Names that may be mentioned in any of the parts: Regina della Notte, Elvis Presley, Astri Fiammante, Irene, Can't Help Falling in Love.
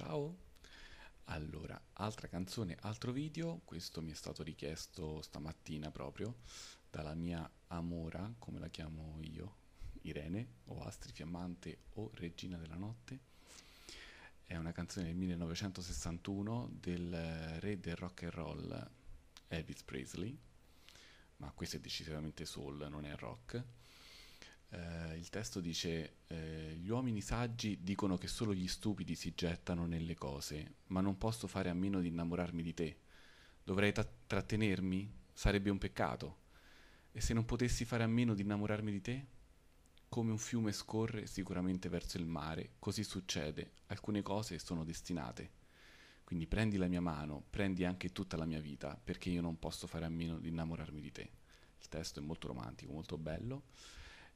Ciao! Allora, altra canzone, altro video, questo mi è stato richiesto stamattina proprio dalla mia amora, come la chiamo io, Irene, o Astri Fiammante o Regina della Notte. È una canzone del 1961 del re del rock and roll Elvis Presley, ma questo è decisamente soul, non è rock. Il testo dice: gli uomini saggi dicono che solo gli stupidi si gettano nelle cose, ma non posso fare a meno di innamorarmi di te. Dovrei trattenermi? Sarebbe un peccato. E se non potessi fare a meno di innamorarmi di te? Come un fiume scorre sicuramente verso il mare, così succede, alcune cose sono destinate. Quindi prendi la mia mano, prendi anche tutta la mia vita, perché io non posso fare a meno di innamorarmi di te. Il testo è molto romantico, molto bello.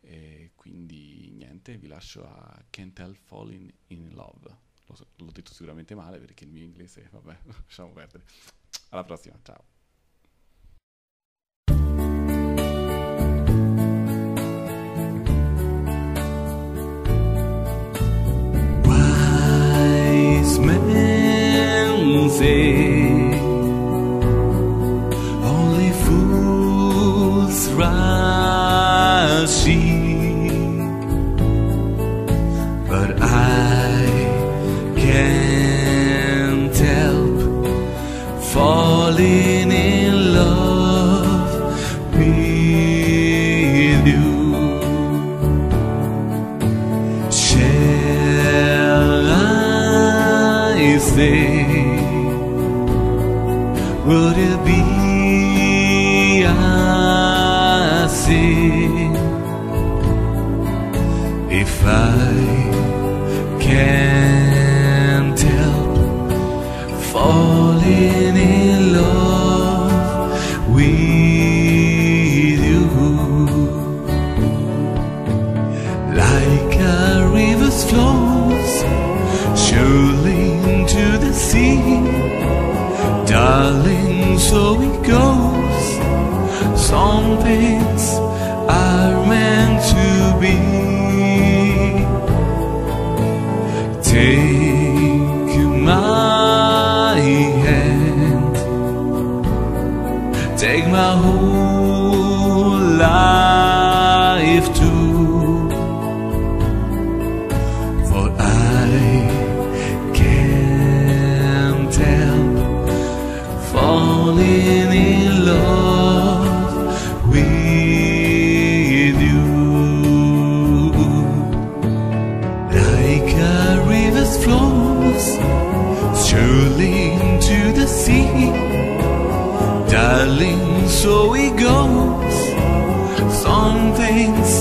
E quindi niente, vi lascio a Can't Help Falling in Love. L'ho detto sicuramente male perché il mio inglese, vabbè, lasciamo perdere. Alla prossima, ciao. Wise men say only fools rush in. But I can't help falling in love with you. Shall I stay? Would it be a sin if I can't help falling in love with you? Like a river flows surely into the sea, darling, so it goes. Some things are meant to be. Take my hand, take my whole life too, for I can't help falling in love with you. Like a flows surely into the sea, darling, so it goes. Some things